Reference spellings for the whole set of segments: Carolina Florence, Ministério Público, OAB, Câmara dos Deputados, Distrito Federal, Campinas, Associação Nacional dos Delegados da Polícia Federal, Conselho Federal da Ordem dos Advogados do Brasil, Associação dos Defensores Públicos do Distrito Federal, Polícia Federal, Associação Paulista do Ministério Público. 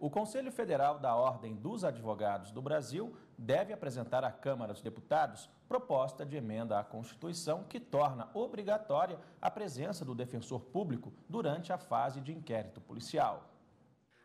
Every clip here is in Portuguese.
O Conselho Federal da Ordem dos Advogados do Brasil deve apresentar à Câmara dos Deputados proposta de emenda à Constituição que torna obrigatória a presença do defensor público durante a fase de inquérito policial.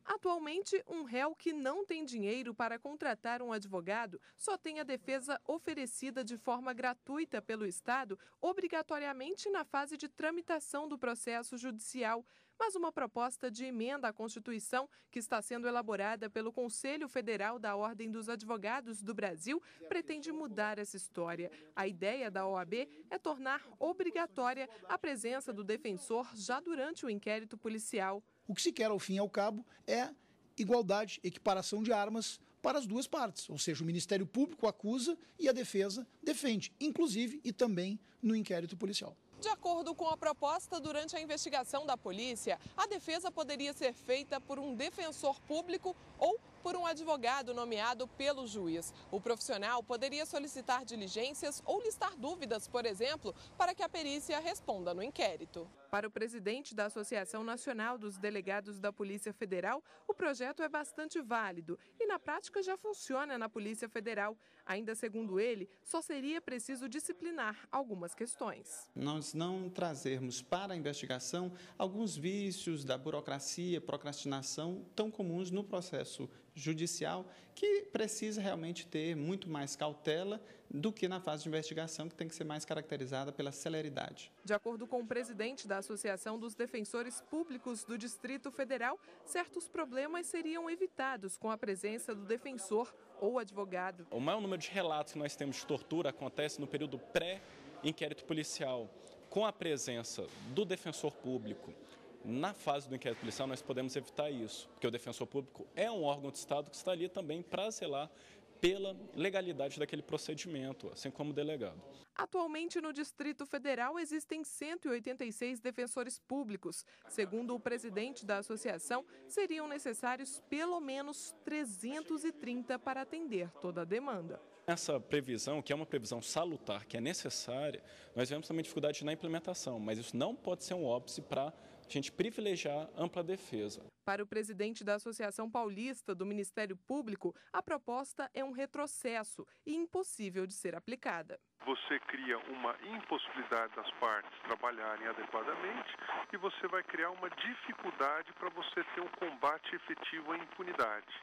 Atualmente, um réu que não tem dinheiro para contratar um advogado só tem a defesa oferecida de forma gratuita pelo Estado, obrigatoriamente na fase de tramitação do processo judicial. Mas uma proposta de emenda à Constituição, que está sendo elaborada pelo Conselho Federal da Ordem dos Advogados do Brasil, pretende mudar essa história. A ideia da OAB é tornar obrigatória a presença do defensor já durante o inquérito policial. O que se quer, ao fim e ao cabo, é igualdade, equiparação de armas para as duas partes, ou seja, o Ministério Público acusa e a defesa defende, inclusive e também no inquérito policial. De acordo com a proposta, durante a investigação da polícia, a defesa poderia ser feita por um defensor público ou por um advogado nomeado pelo juiz. O profissional poderia solicitar diligências ou listar dúvidas, por exemplo, para que a perícia responda no inquérito. Para o presidente da Associação Nacional dos Delegados da Polícia Federal, o projeto é bastante válido e, na prática, já funciona na Polícia Federal. Ainda segundo ele, só seria preciso disciplinar algumas questões. Nós não trazermos para a investigação alguns vícios da burocracia, procrastinação tão comuns no processo judicial, que precisa realmente ter muito mais cautela do que na fase de investigação, que tem que ser mais caracterizada pela celeridade. De acordo com o presidente da Associação dos Defensores Públicos do Distrito Federal, certos problemas seriam evitados com a presença do defensor ou advogado. O maior número de relatos que nós temos de tortura acontece no período pré-inquérito policial. Com a presença do defensor público na fase do inquérito policial, nós podemos evitar isso, porque o defensor público é um órgão de Estado que está ali também para zelar pela legalidade daquele procedimento, assim como o delegado. Atualmente, no Distrito Federal, existem 186 defensores públicos. Segundo o presidente da associação, seriam necessários pelo menos 330 para atender toda a demanda. Essa previsão, que é uma previsão salutar, que é necessária, nós vemos também dificuldade na implementação, mas isso não pode ser um óbice para a gente privilegiar ampla defesa. Para o presidente da Associação Paulista do Ministério Público, a proposta é um retrocesso e impossível de ser aplicada. Você cria uma impossibilidade das partes trabalharem adequadamente e você vai criar uma dificuldade para você ter um combate efetivo à impunidade.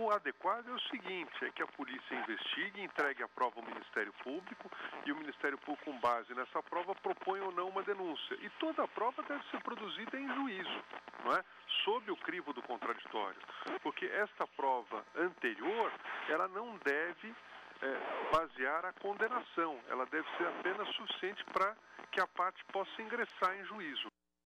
O adequado é o seguinte, é que a polícia investigue, entregue a prova ao Ministério Público e o Ministério Público, com base nessa prova, propõe ou não uma denúncia. E toda a prova deve ser produzida em juízo, não é? Sob o crivo do contraditório, porque esta prova anterior, ela não deve basear a condenação, ela deve ser apenas suficiente para que a parte possa ingressar em juízo.